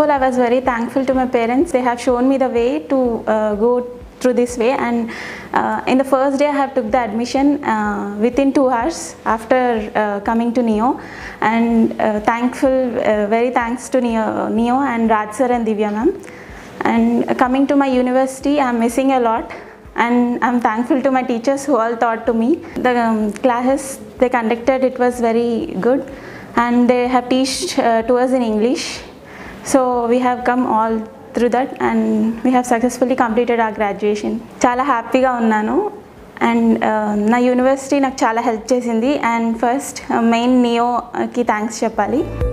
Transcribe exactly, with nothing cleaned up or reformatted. all, I was very thankful to my parents. They have shown me the way to uh, go through this way, and uh, in the first day I have took the admission uh, within two hours after uh, coming to Neo, and uh, thankful, uh, very thanks to Neo, Neo and Rad sir and Divya ma'am. And coming to my university, I am missing a lot, and I am thankful to my teachers who all taught to me. The um, classes they conducted, it was very good, and they have teached uh, to us in English, so we have come all through that and we have successfully completed our graduation. Chala happy ga unnanu, and uh, na university nak chala help chesindi, and first uh, main Neo ki thanks cheppali.